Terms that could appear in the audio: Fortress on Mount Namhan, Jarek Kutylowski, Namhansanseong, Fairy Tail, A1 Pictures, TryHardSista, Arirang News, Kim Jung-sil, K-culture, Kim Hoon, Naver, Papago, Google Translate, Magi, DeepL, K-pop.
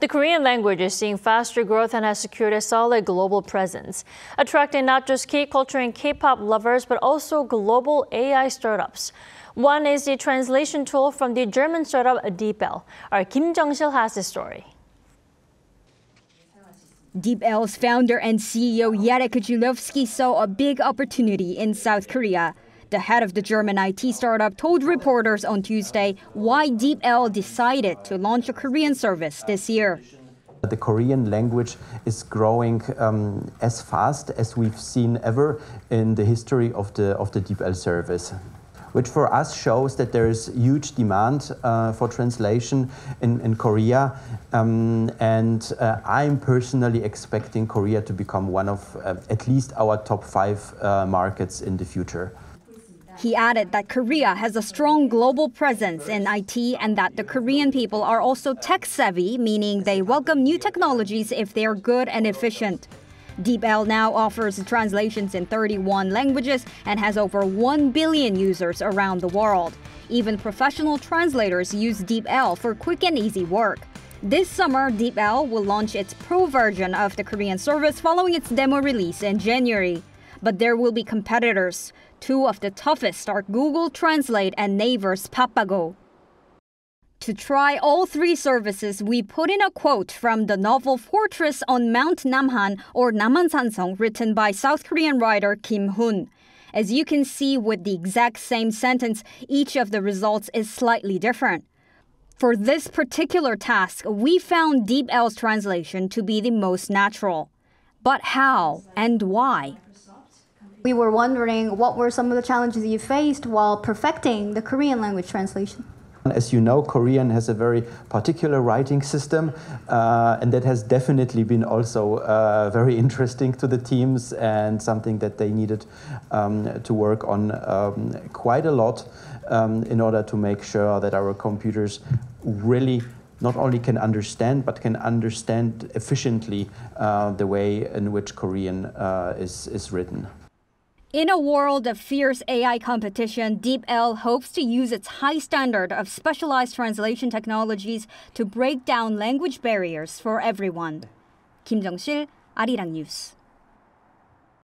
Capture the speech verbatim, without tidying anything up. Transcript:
The Korean language is seeing faster growth and has secured a solid global presence, attracting not just K-culture and K-pop lovers, but also global A I startups. One is the translation tool from the German startup DeepL. Our Kim Jung-sil has the story. DeepL's founder and C E O Jarek Kutylowski saw a big opportunity in South Korea. The head of the German I T startup told reporters on Tuesday why DeepL decided to launch a Korean service this year. The Korean language is growing um, as fast as we've seen ever in the history of the, of the DeepL service, which for us shows that there is huge demand uh, for translation in, in Korea. Um, and uh, I'm personally expecting Korea to become one of uh, at least our top five uh, markets in the future. He added that Korea has a strong global presence in I T and that the Korean people are also tech-savvy, meaning they welcome new technologies if they are good and efficient. DeepL now offers translations in thirty-one languages and has over one billion users around the world. Even professional translators use DeepL for quick and easy work. This summer, DeepL will launch its pro version of the Korean service following its demo release in January. But there will be competitors. Two of the toughest are Google Translate and Naver's Papago. To try all three services, we put in a quote from the novel Fortress on Mount Namhan, or Namhansanseong, written by South Korean writer Kim Hoon. As you can see, with the exact same sentence, each of the results is slightly different. For this particular task, we found DeepL's translation to be the most natural. But how and why? We were wondering, what were some of the challenges you faced while perfecting the Korean language translation? As you know, Korean has a very particular writing system, uh, and that has definitely been also uh, very interesting to the teams and something that they needed um, to work on um, quite a lot um, in order to make sure that our computers really not only can understand, but can understand efficiently uh, the way in which Korean uh, is, is written. In a world of fierce A I competition, DeepL hopes to use its high standard of specialized translation technologies to break down language barriers for everyone. Kim Jung-sil, Arirang News.